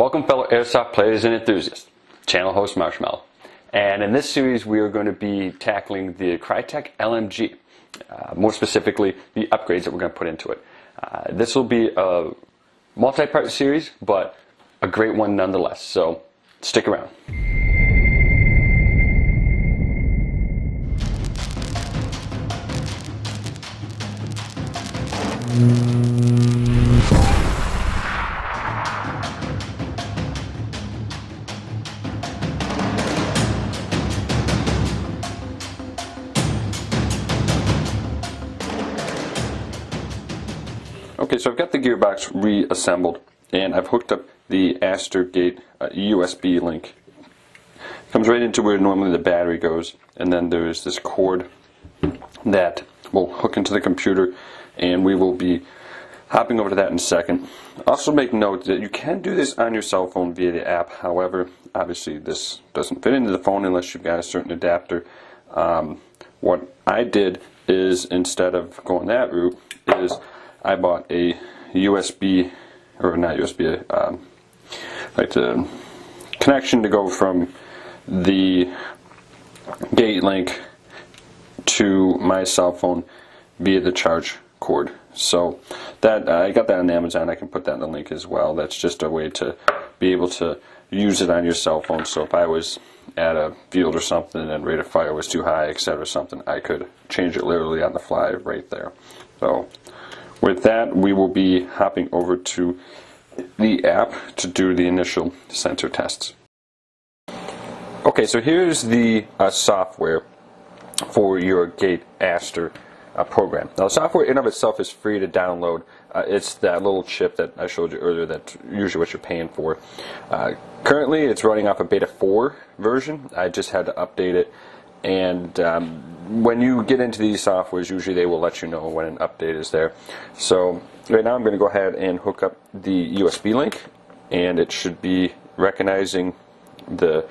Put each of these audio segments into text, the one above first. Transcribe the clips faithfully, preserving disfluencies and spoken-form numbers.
Welcome fellow airsoft players and enthusiasts, channel host Marshmallow. And in this series we are going to be tackling the Krytac L M G, uh, more specifically the upgrades that we're going to put into it. Uh, this will be a multi-part series, but a great one nonetheless, so stick around. Okay, so I've got the gearbox reassembled and I've hooked up the Aster Gate uh, U S B link. Comes right into where normally the battery goes, and then there is this cord that will hook into the computer, and we will be hopping over to that in a second. Also make note that you can do this on your cell phone via the app. However, obviously this doesn't fit into the phone unless you've got a certain adapter. Um, what I did is, instead of going that route, is I bought a U S B, or not U S B, um, like the connection to go from the gate link to my cell phone via the charge cord. So that uh, I got that on Amazon. I can put that in the link as well. That's just a way to be able to use it on your cell phone. So if I was at a field or something and rate of fire was too high, et cetera, something, I could change it literally on the fly right there. So with that, we will be hopping over to the app to do the initial sensor tests. Okay, so here's the uh, software for your Gate Aster uh, program. Now, the software in and of itself is free to download. Uh, it's that little chip that I showed you earlier. That's usually what you're paying for. Uh, currently, it's running off a beta four version. I just had to update it. And um, when you get into these softwares, usually they will let you know when an update is there. So right now I'm going to go ahead and hook up the U S B link, and it should be recognizing the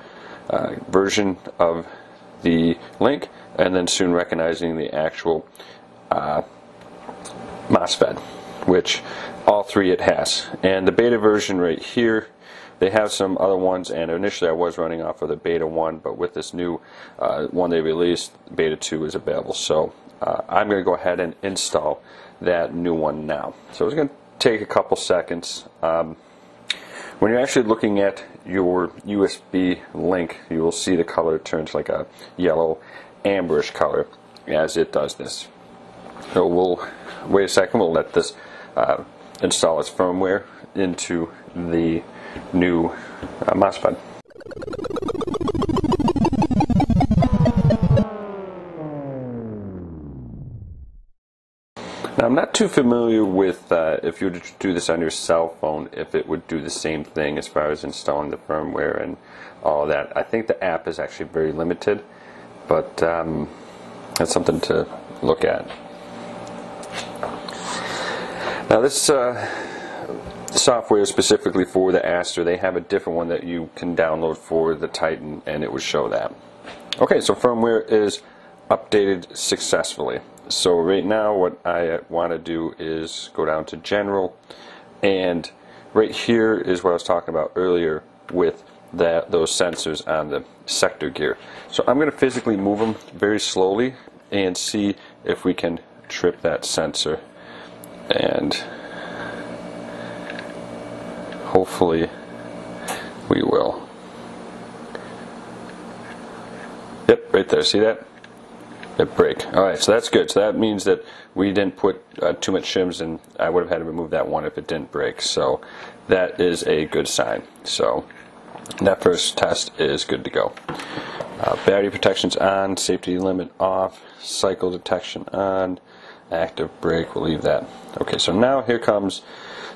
uh, version of the link and then soon recognizing the actual uh, MOSFET, which all three it has. And the beta version right here, they have some other ones, and initially I was running off of the beta one, but with this new uh, one they released, beta two is available. So uh, I'm going to go ahead and install that new one now. So it's going to take a couple seconds. Um, when you're actually looking at your U S B link, you will see the color turns like a yellow amberish color as it does this. So we'll wait a second, we'll let this uh, install its firmware into the new uh, MOSFET. Now, I'm not too familiar with uh, if you were to do this on your cell phone, if it would do the same thing as far as installing the firmware and all that. I think the app is actually very limited, but um, that's something to look at. Now this uh, software specifically for the Aster, they have a different one that you can download for the Titan, and it will show that. Okay, so firmware is updated successfully. So right now what I want to do is go down to General, and right here is what I was talking about earlier with that those sensors on the Sector gear. So I'm going to physically move them very slowly and see if we can trip that sensor, and hopefully we will. Yep, right there. See that? It break. Alright, so that's good. So that means that we didn't put uh, too much shims, and I would have had to remove that one if it didn't break. So that is a good sign. So that first test is good to go. Uh, battery protection's on, safety limit off, cycle detection on, active brake, we'll leave that. Okay, so now here comes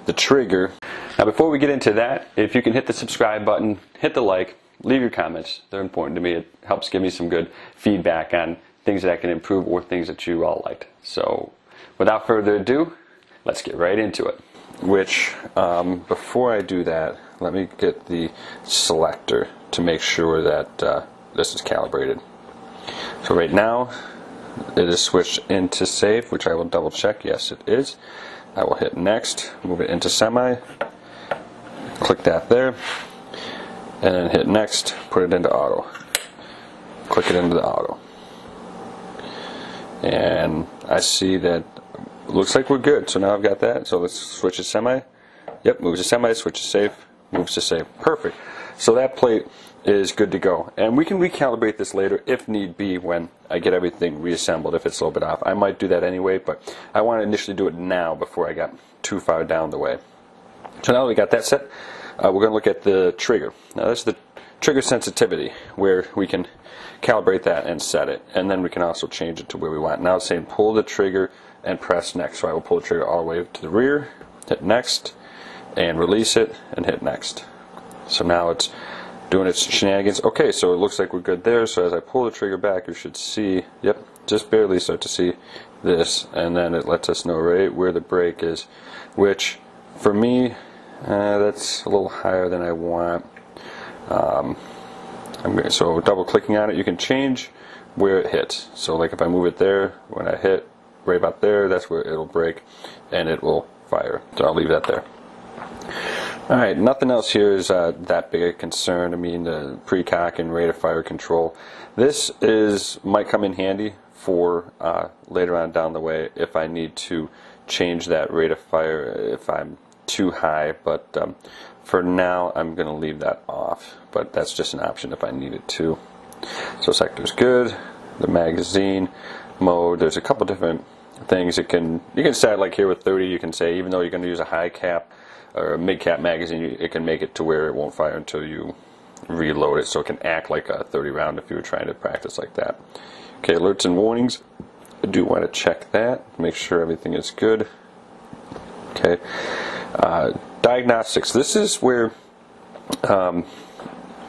the trigger. Now before we get into that, if you can hit the subscribe button, hit the like, leave your comments. They're important to me. It helps give me some good feedback on things that I can improve or things that you all liked. So without further ado, let's get right into it. Which, um, before I do that, let me get the selector to make sure that uh, this is calibrated. So right now, it is switched into safe, which I will double check. Yes, it is. I will hit next, move it into semi, click that there, and then hit next, put it into auto. Click it into the auto. And I see that looks like we're good, so now I've got that. So let's switch to semi. Yep, moves to semi, switch to safe, moves to safe. Perfect. So that plate is good to go. And we can recalibrate this later if need be when I get everything reassembled if it's a little bit off. I might do that anyway, but I want to initially do it now before I got too far down the way. So now that we got that set, uh, we're going to look at the trigger. Now this is the trigger sensitivity where we can calibrate that and set it, and then we can also change it to where we want. Now it's saying pull the trigger and press next, so I will pull the trigger all the way to the rear, hit next, and release it and hit next. So now it's doing its shenanigans. Okay, so it looks like we're good there. So as I pull the trigger back, you should see, yep, just barely start to see this, and then it lets us know right where the brake is, which for me uh, that's a little higher than I want. Um, I'm gonna, so double clicking on it, you can change where it hits. So like if I move it there, when I hit right about there, that's where it'll break and it will fire. So I'll leave that there. Alright, nothing else here is uh, that big a concern. I mean, the pre-cock and rate of fire control. This is might come in handy for uh, later on down the way if I need to change that rate of fire if I'm too high, but um, for now I'm going to leave that off, but that's just an option if I need it to. So sector's good, the magazine mode, there's a couple different things it can, you can set like here with thirty, you can say even though you're going to use a high cap or a mid-cap magazine, it can make it to where it won't fire until you reload it, so it can act like a thirty round if you were trying to practice like that. Okay, alerts and warnings, I do want to check that, make sure everything is good. Okay, uh, diagnostics, this is where um,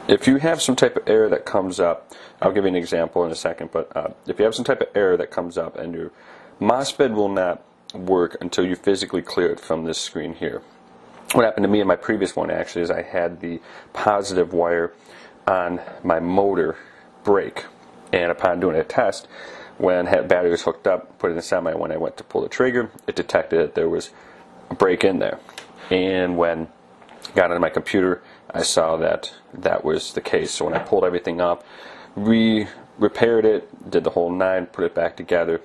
if you have some type of error that comes up, I'll give you an example in a second, but uh, if you have some type of error that comes up and your MOSFET will not work until you physically clear it from this screen here. What happened to me in my previous one actually is I had the positive wire on my motor break, and upon doing a test, when the battery was hooked up, put it in semi, when I went to pull the trigger, it detected that there was a break in there. And when I got into my computer, I saw that that was the case. So when I pulled everything up, re repaired it, did the whole nine, put it back together,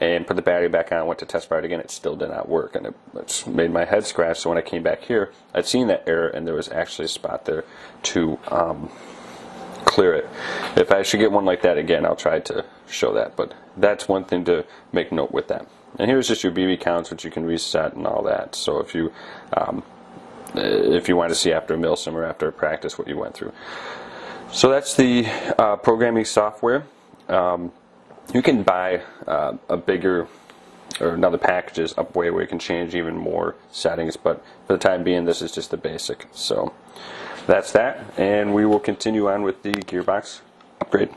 and put the battery back on, went to test fire it again, it still did not work, and it, it made my head scratch. So when I came back here, I'd seen that error, and there was actually a spot there to um, clear it. If I should get one like that again, I'll try to show that, but that's one thing to make note with that. And here's just your B B counts, which you can reset and all that, so if you um, if you want to see after a milsim or after a practice what you went through. So that's the uh, programming software. Um, You can buy uh, a bigger or another packages up way where you can change even more settings, but for the time being this is just the basic. So that's that, and we will continue on with the gearbox upgrade.